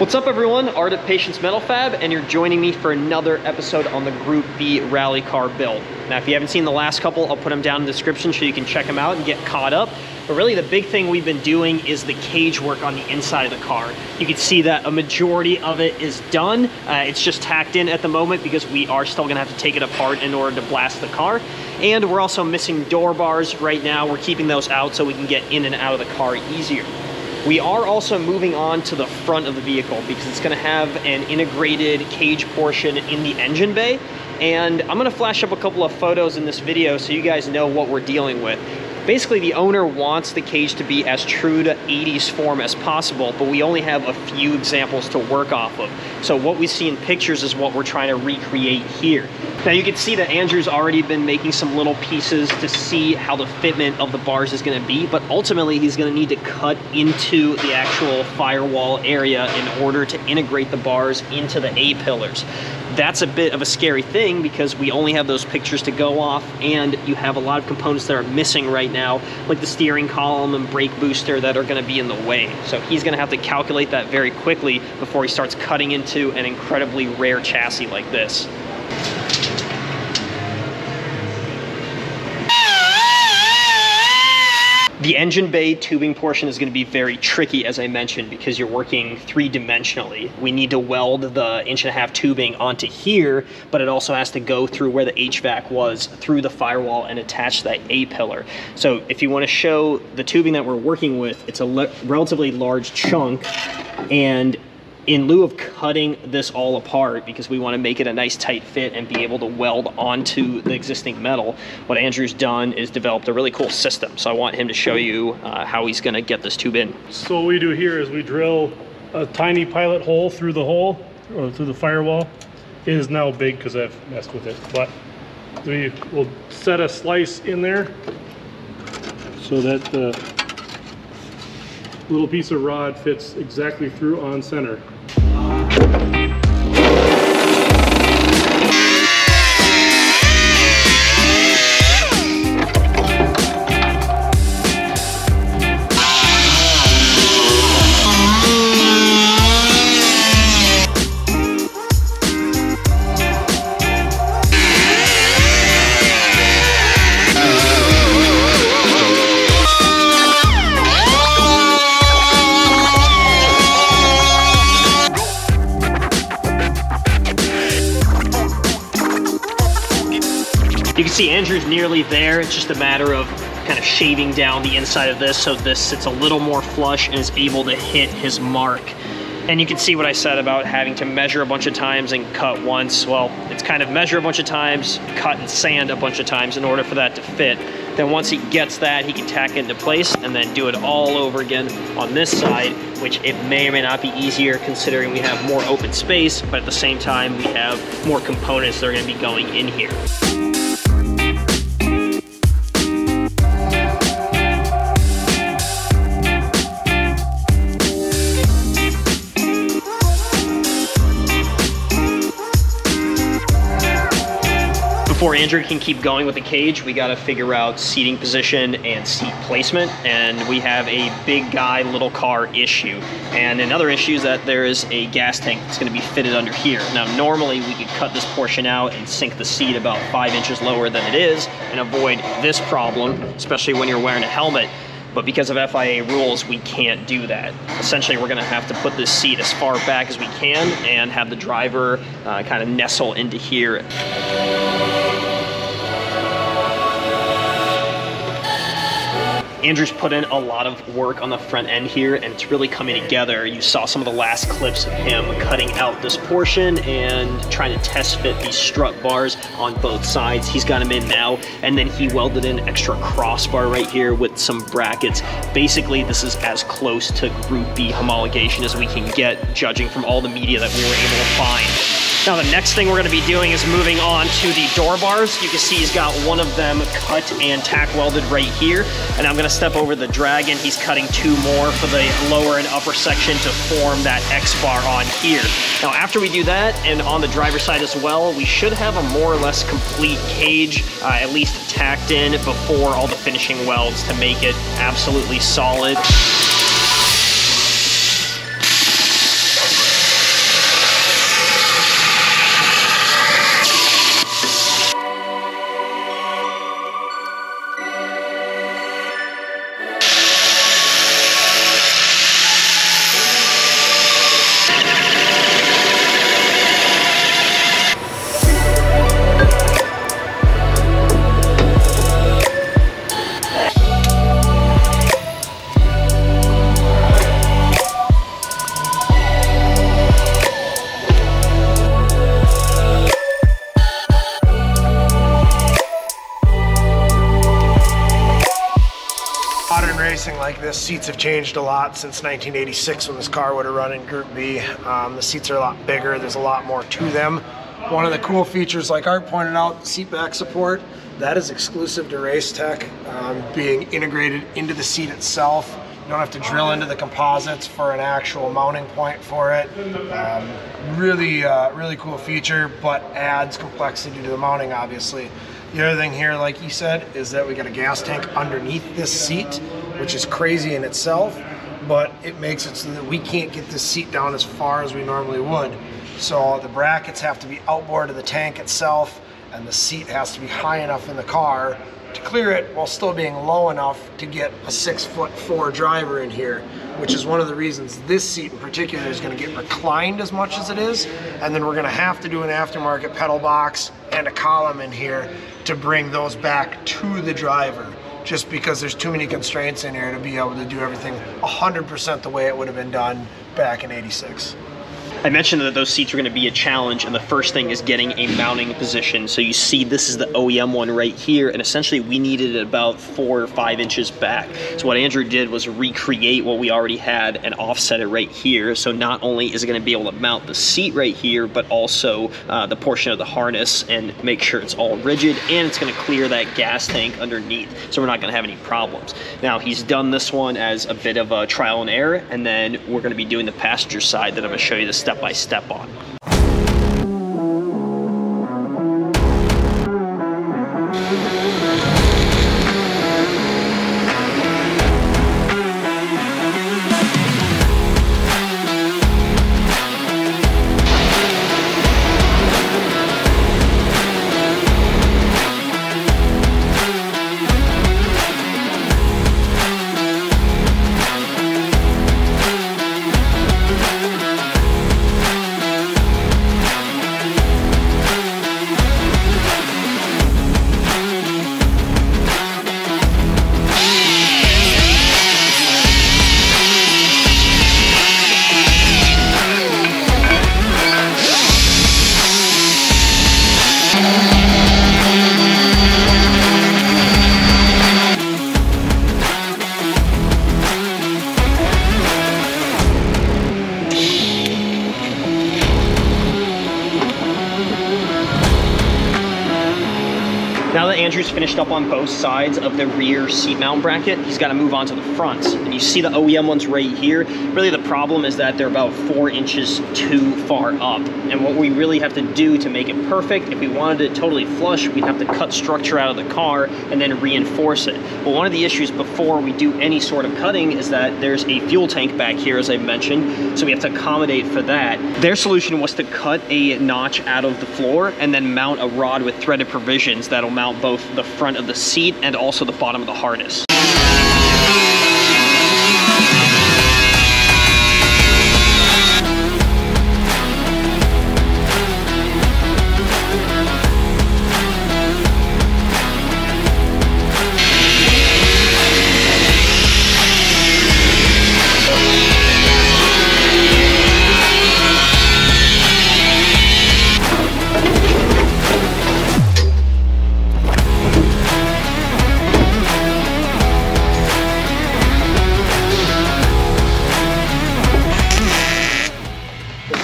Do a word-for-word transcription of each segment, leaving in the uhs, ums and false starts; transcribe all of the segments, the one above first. What's up everyone, Art of Patience Metal Fab, and you're joining me for another episode on the Group B rally car build. Now if you haven't seen the last couple, I'll put them down in the description so you can check them out and get caught up. But really the big thing we've been doing is the cage work on the inside of the car. You can see that a majority of it is done. Uh, it's just tacked in at the moment because we are still gonna have to take it apart in order to blast the car. And we're also missing door bars right now. We're keeping those out so we can get in and out of the car easier. We are also moving on to the front of the vehicle because it's going to have an integrated cage portion in the engine bay. And I'm going to flash up a couple of photos in this video so you guys know what we're dealing with. Basically, the owner wants the cage to be as true to eighties form as possible, but we only have a few examples to work off of. So what we see in pictures is what we're trying to recreate here. Now you can see that Andrew's already been making some little pieces to see how the fitment of the bars is going to be, but ultimately he's going to need to cut into the actual firewall area in order to integrate the bars into the A-pillars. That's a bit of a scary thing because we only have those pictures to go off, and you have a lot of components that are missing right now, like the steering column and brake booster, that are going to be in the way. So he's going to have to calculate that very quickly before he starts cutting into an incredibly rare chassis like this. The engine bay tubing portion is going to be very tricky, as I mentioned, because you're working three-dimensionally. We need to weld the inch and a half tubing onto here, but it also has to go through where the H V A C was, through the firewall, and attach that A-pillar. So if you want to show the tubing that we're working with, it's a relatively large chunk, and in lieu of cutting this all apart, because we want to make it a nice tight fit and be able to weld onto the existing metal, what Andrew's done is developed a really cool system. So I want him to show you uh, how he's going to get this tube in. So what we do here is we drill a tiny pilot hole through the hole, or through the firewall. It is now big because I've messed with it, but we will set a slice in there so that the uh, little piece of rod fits exactly through on center. You can see Andrew's nearly there. It's just a matter of kind of shaving down the inside of this so this sits a little more flush and is able to hit his mark. And you can see what I said about having to measure a bunch of times and cut once. Well, it's kind of measure a bunch of times, cut and sand a bunch of times in order for that to fit. Then once he gets that, he can tack into place and then do it all over again on this side, which it may or may not be easier considering we have more open space, but at the same time, we have more components that are going to be going in here. Before Andrew can keep going with the cage, we gotta figure out seating position and seat placement, and we have a big guy, little car issue. And another issue is that there is a gas tank that's gonna be fitted under here. Now, normally we could cut this portion out and sink the seat about five inches lower than it is and avoid this problem, especially when you're wearing a helmet. But because of F I A rules, we can't do that. Essentially, we're gonna have to put this seat as far back as we can and have the driver uh, kind of nestle into here. Andrew's put in a lot of work on the front end here, and it's really coming together. You saw some of the last clips of him cutting out this portion and trying to test fit these strut bars on both sides. He's got them in now, and then he welded in an extra crossbar right here with some brackets. Basically, this is as close to Group B homologation as we can get, judging from all the media that we were able to find. Now the next thing we're going to be doing is moving on to the door bars. You can see he's got one of them cut and tack welded right here. And I'm going to step over the Dragon. He's cutting two more for the lower and upper section to form that X bar on here. Now after we do that, and on the driver's side as well, we should have a more or less complete cage, uh, at least tacked in before all the finishing welds to make it absolutely solid. like this. Seats have changed a lot since nineteen eighty-six when this car would have run in Group B. Um, the seats are a lot bigger. There's a lot more to them. One of the cool features, like Art pointed out, seat back support. That is exclusive to Race Tech, um, being integrated into the seat itself. You don't have to drill into the composites for an actual mounting point for it. Um, really, uh, really cool feature, but adds complexity to the mounting, obviously. The other thing here, like you said, is that we got a gas tank underneath this seat, which is crazy in itself, but it makes it so that we can't get this seat down as far as we normally would. So the brackets have to be outboard of the tank itself, and the seat has to be high enough in the car to clear it while still being low enough to get a six foot four driver in here, which is one of the reasons this seat in particular is going to get reclined as much as it is. And then we're going to have to do an aftermarket pedal box and a column in here to bring those back to the driver, just because there's too many constraints in here to be able to do everything one hundred percent the way it would have been done back in eighty-six. I mentioned that those seats are going to be a challenge, and the first thing is getting a mounting position. So you see this is the O E M one right here, and essentially we needed it about four or five inches back. So what Andrew did was recreate what we already had and offset it right here. So not only is it going to be able to mount the seat right here, but also uh, the portion of the harness, and make sure it's all rigid, and it's going to clear that gas tank underneath, so we're not going to have any problems. Now, he's done this one as a bit of a trial and error, and then we're going to be doing the passenger side that I'm going to show you the stuff step by step on. Now that Andrew's finished up on both sides of the rear seat mount bracket, he's got to move on to the front. And you see the O E M ones right here. Really the problem is that they're about four inches too far up. And what we really have to do to make it perfect, if we wanted it totally flush, we'd have to cut structure out of the car and then reinforce it. But one of the issues before we do any sort of cutting is that there's a fuel tank back here, as I mentioned, so we have to accommodate for that. Their solution was to cut a notch out of the floor and then mount a rod with threaded provisions that'll mount both the front of the seat and also the bottom of the harness.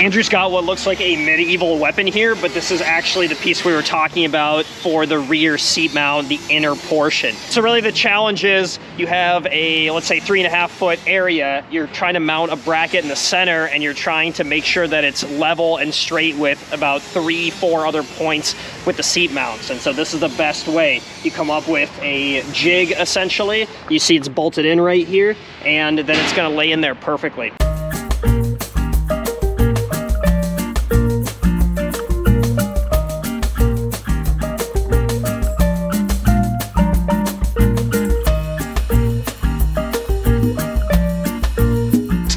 Andrew's got what looks like a medieval weapon here, but this is actually the piece we were talking about for the rear seat mount, the inner portion. So really the challenge is you have a, let's say, three and a half foot area. You're trying to mount a bracket in the center, and you're trying to make sure that it's level and straight with about three, four other points with the seat mounts. And so this is the best way. You come up with a jig, essentially. You see it's bolted in right here, and then it's gonna lay in there perfectly.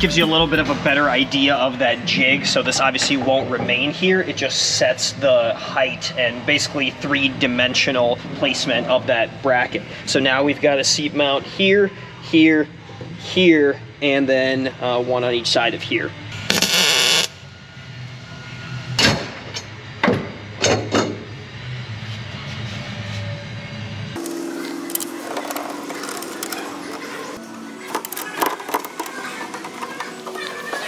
Gives you a little bit of a better idea of that jig, so this obviously won't remain here. It just sets the height and basically three-dimensional placement of that bracket. So now we've got a seat mount here, here, here, and then uh, one on each side of here.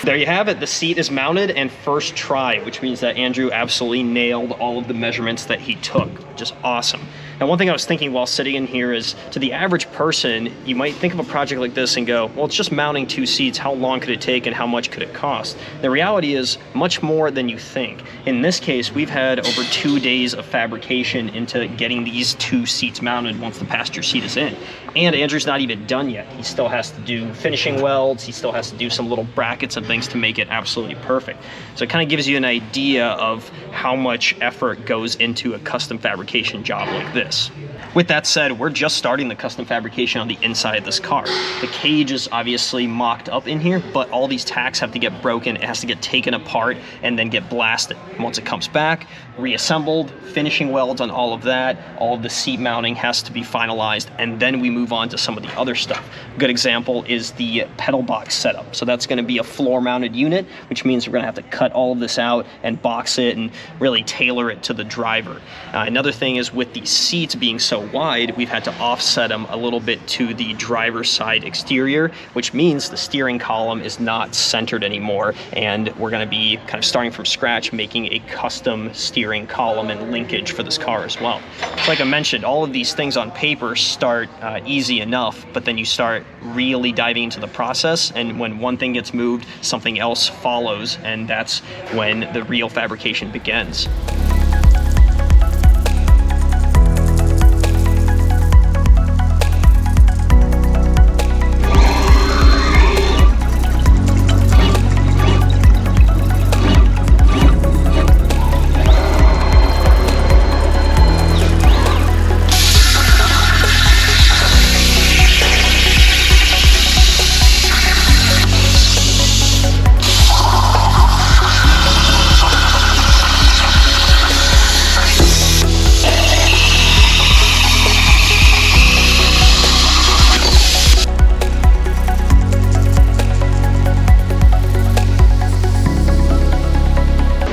There you have it. The seat is mounted and first try, which means that Andrew absolutely nailed all of the measurements that he took, which is awesome. Now, one thing I was thinking while sitting in here is, to the average person, you might think of a project like this and go, well, it's just mounting two seats. How long could it take and how much could it cost? The reality is much more than you think. In this case, we've had over two days of fabrication into getting these two seats mounted once the passenger seat is in. And Andrew's not even done yet. He still has to do finishing welds. He still has to do some little brackets and things to make it absolutely perfect. So it kind of gives you an idea of how much effort goes into a custom fabrication job like this. With that said, we're just starting the custom fabrication on the inside of this car. The cage is obviously mocked up in here, but all these tacks have to get broken. It has to get taken apart and then get blasted. Once it comes back, reassembled, finishing welds on all of that. All of the seat mounting has to be finalized, and then we move on to some of the other stuff. A good example is the pedal box setup. So that's going to be a floor mounted unit, which means we're going to have to cut all of this out and box it and really tailor it to the driver. Uh, another thing is, with the seats being so wide, we've had to offset them a little bit to the driver's side exterior, which means the steering column is not centered anymore, and we're going to be kind of starting from scratch making a custom steering column and linkage for this car as well. Like I mentioned, all of these things on paper start uh, easy enough, but then you start really diving into the process, and when one thing gets moved, something else follows, and that's when the real fabrication begins.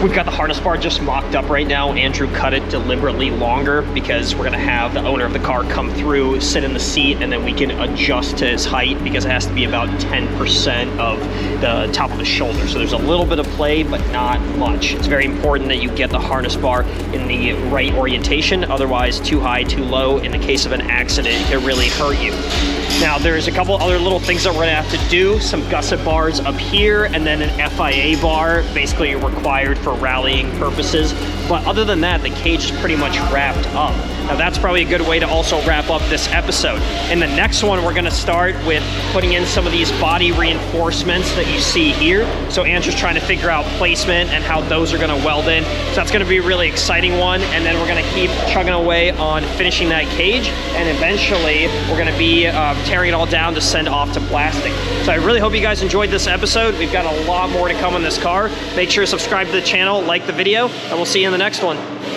We've got the harness bar just mocked up right now. Andrew cut it deliberately longer because we're gonna have the owner of the car come through, sit in the seat, and then we can adjust to his height because it has to be about ten percent of the top of the shoulder. So there's a little bit of play, but not much. It's very important that you get the harness bar in the right orientation. Otherwise, too high, too low. In the case of an accident, it can really hurt you. Now, there's a couple other little things that we're gonna have to do. Some gusset bars up here, and then an F I A bar, basically required for rallying purposes. But other than that, the cage is pretty much wrapped up. Now, that's probably a good way to also wrap up this episode. In the next one, we're gonna start with putting in some of these body reinforcements that you see here. So Andrew's trying to figure out placement and how those are gonna weld in. So that's gonna be a really exciting one. And then we're gonna keep chugging away on finishing that cage. And eventually, we're gonna be uh, tearing it all down to send off to blasting. So I really hope you guys enjoyed this episode. We've got a lot more to come on this car. Make sure to subscribe to the channel, like the video, and we'll see you in the next one.